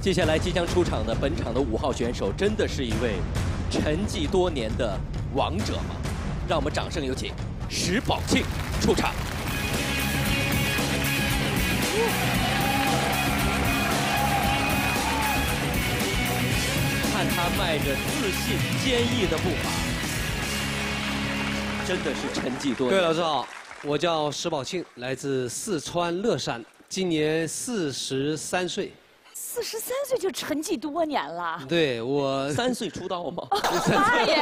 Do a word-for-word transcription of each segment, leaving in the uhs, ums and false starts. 接下来即将出场的本场的五号选手，真的是一位沉寂多年的王者吗？让我们掌声有请石宝庆出场。 看他迈着自信坚毅的步伐，真的是沉寂多年。各位老师好，我叫石宝庆，来自四川乐山，今年四十三岁。四十三岁就沉寂多年了？对，我三岁出道吗？大爷，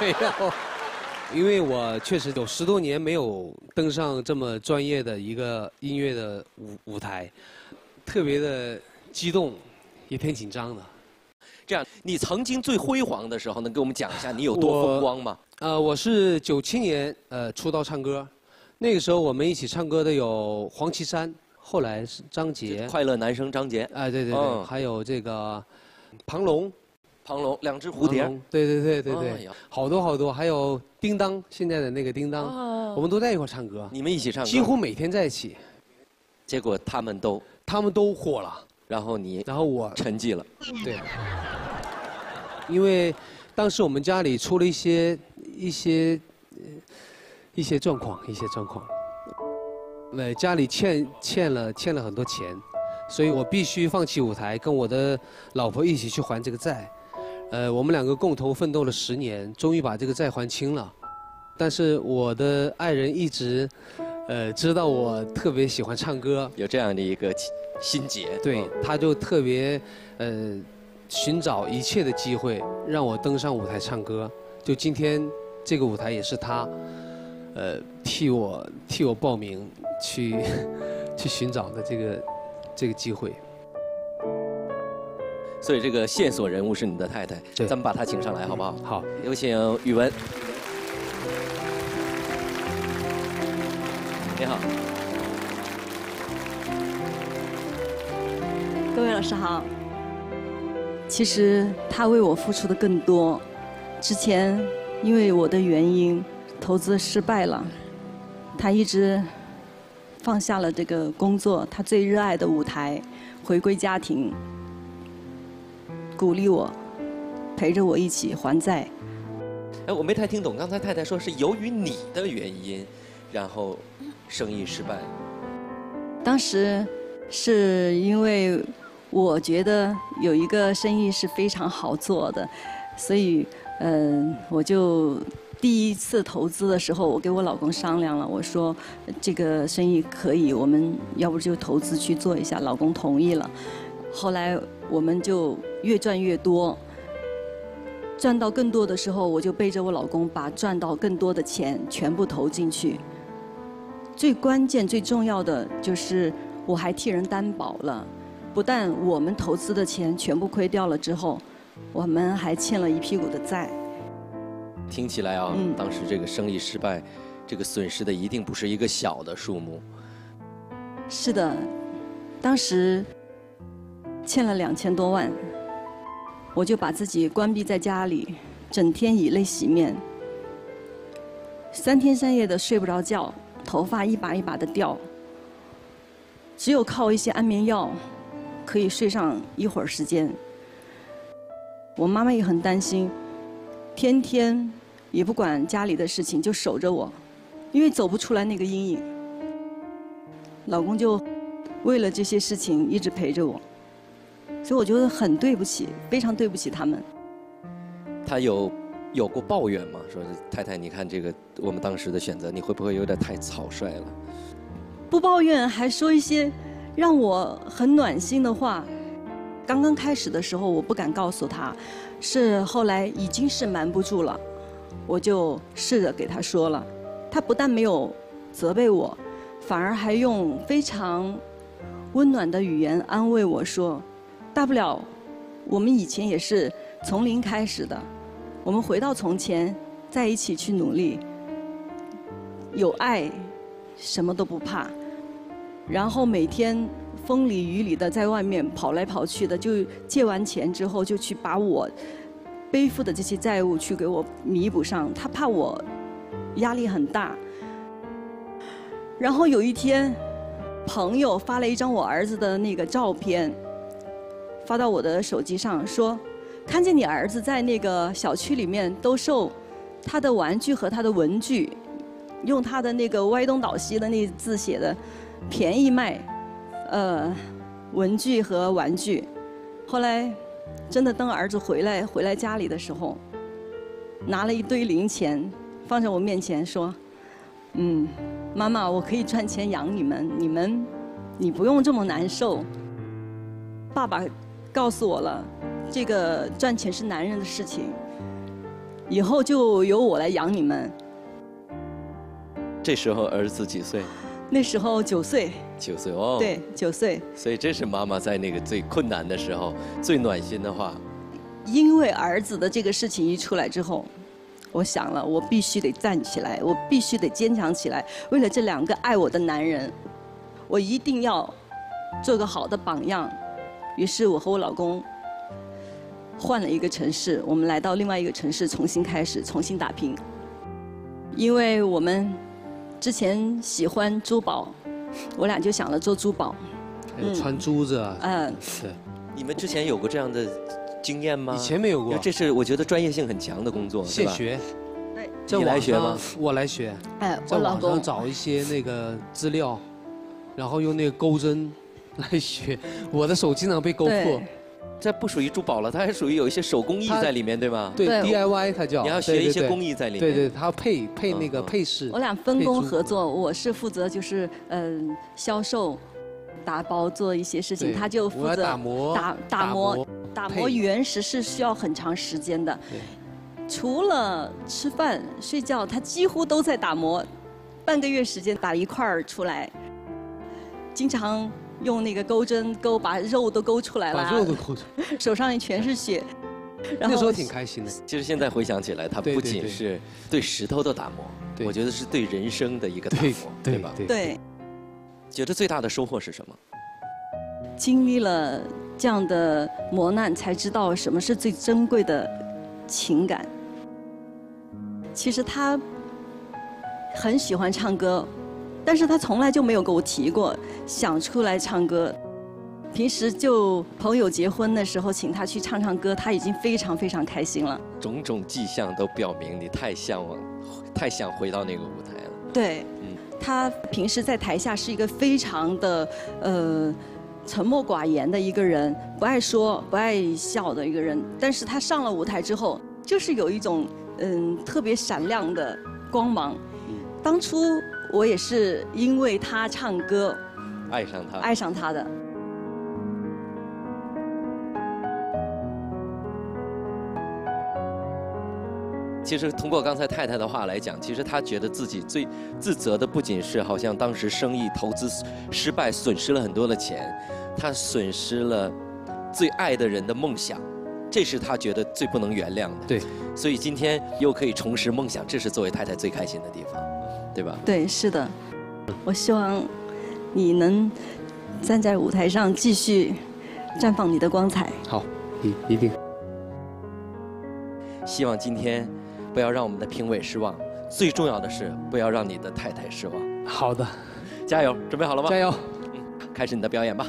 没有。 因为我确实有十多年没有登上这么专业的一个音乐的舞舞台，特别的激动，也挺紧张的。这样，你曾经最辉煌的时候，能给我们讲一下你有多风光吗？呃，我是九七年呃出道唱歌，那个时候我们一起唱歌的有黄绮珊，后来是张杰，快乐男生张杰，哎、呃、对对对，嗯、还有这个庞龙。 庞龙，两只蝴蝶，对对对对对，哦、好多好多，还有叮当，现在的那个叮当，哦、我们都在一块唱歌，你们一起唱歌，几乎每天在一起，结果他们都他们都火了，然后你，然后我沉寂了，对，因为当时我们家里出了一些一些一些状况，一些状况，呃，家里欠欠了欠了很多钱，所以我必须放弃舞台，跟我的老婆一起去还这个债。 呃，我们两个共同奋斗了十年，终于把这个债还清了。但是我的爱人一直，呃，知道我特别喜欢唱歌，有这样的一个心结。对，他就特别，呃，寻找一切的机会让我登上舞台唱歌。就今天这个舞台也是他，呃，替我替我报名去去寻找的这个这个机会。 所以这个线索人物是你的太太，咱们把她请上来好不好？好，有请宇文。你好，各位老师好。其实他为我付出的更多，之前因为我的原因投资失败了，他一直放下了这个工作，他最热爱的舞台，回归家庭。 鼓励我，陪着我一起还债。哎，我没太听懂，刚才太太说是由于你的原因，然后生意失败。当时是因为我觉得有一个生意是非常好做的，所以嗯、呃，我就第一次投资的时候，我跟我老公商量了，我说这个生意可以，我们要不就投资去做一下，老公同意了。后来我们就。 越赚越多，赚到更多的时候，我就背着我老公把赚到更多的钱全部投进去。最关键、最重要的就是我还替人担保了，不但我们投资的钱全部亏掉了之后，我们还欠了一屁股的债。听起来啊，嗯、当时这个生意失败，这个损失的一定不是一个小的数目。是的，当时欠了两千多万。 我就把自己关闭在家里，整天以泪洗面，三天三夜的睡不着觉，头发一把一把的掉。只有靠一些安眠药，可以睡上一会儿时间。我妈妈也很担心，天天也不管家里的事情，就守着我，因为走不出来那个阴影。老公就为了这些事情一直陪着我。 所以我觉得很对不起，非常对不起他们。他有有过抱怨吗？说太太，你看这个我们当时的选择，你会不会有点太草率了？不抱怨，还说一些让我很暖心的话。刚刚开始的时候，我不敢告诉他，是后来已经是瞒不住了，我就试着给他说了。他不但没有责备我，反而还用非常温暖的语言安慰我说。 大不了，我们以前也是从零开始的，我们回到从前，在一起去努力，有爱，什么都不怕。然后每天风里雨里的在外面跑来跑去的，就借完钱之后就去把我背负的这些债务去给我弥补上。他怕我压力很大。然后有一天，朋友发了一张我儿子的那个照片。发到我的手机上，说看见你儿子在那个小区里面兜售他的玩具和他的文具，用他的那个歪东倒西的那字写的便宜卖，呃，文具和玩具。后来真的当儿子回来回来家里的时候，拿了一堆零钱放在我面前说，嗯，妈妈，我可以赚钱养你们，你们你不用这么难受。爸爸告诉我了，这个赚钱是男人的事情，以后就由我来养你们。这时候儿子几岁？那时候九岁。九岁哦。对，九岁。所以这是妈妈在那个最困难的时候最暖心的话。因为儿子的这个事情一出来之后，我想了，我必须得站起来，我必须得坚强起来，为了这两个爱我的男人，我一定要做个好的榜样。于是我和我老公换了一个城市，我们来到另外一个城市重新开始，重新打拼。因为我们之前喜欢珠宝，我俩就想了做珠宝，还有穿珠子啊。嗯，是。你们之前有过这样的经验吗？以前没有过。这是我觉得专业性很强的工作，现学。对，你来学吗？我来学。哎，我老公在网上找一些那个资料，然后用那个钩针来学。我的手经常被钩破。这不属于珠宝了，它还属于有一些手工艺在里面，对吗？对 ，D I Y 它叫。你要学一些工艺在里面。对对，它配配那个配饰。我俩分工合作，我是负责就是嗯、呃、销售、打包做一些事情，他就负责打磨、打打磨、打磨原石是需要很长时间的。除了吃饭睡觉，他几乎都在打磨，半个月时间打一块儿出来，经常。用那个钩针钩，把肉都钩出来了，把肉都钩出来，手上也全是血。那时候挺开心的。其实现在回想起来，它不仅是对石头的打磨，我觉得是对人生的一个打磨，对吧？对。觉得最大的收获是什么？经历了这样的磨难，才知道什么是最珍贵的情感。其实他很喜欢唱歌。但是他从来就没有跟我提过想出来唱歌，平时就朋友结婚的时候请他去唱唱歌，他已经非常非常开心了。种种迹象都表明你太向往，太想回到那个舞台了。对，嗯，他平时在台下是一个非常的呃沉默寡言的一个人，不爱说不爱笑的一个人，但是他上了舞台之后，就是有一种嗯特别闪亮的光芒。当初。我也是因为他唱歌，爱上他，爱上他的。其实通过刚才太太的话来讲，其实她觉得自己最自责的不仅是好像当时生意投资失败，损失了很多的钱，她损失了最爱的人的梦想。这是他觉得最不能原谅的。对，所以今天又可以重拾梦想，这是作为太太最开心的地方，对吧？对，是的。我希望你能站在舞台上继续绽放你的光彩。好，一一定。希望今天不要让我们的评委失望，最重要的是不要让你的太太失望。好的，加油！准备好了吗？加油！嗯，开始你的表演吧。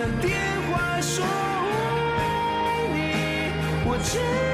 的电话说你，我知。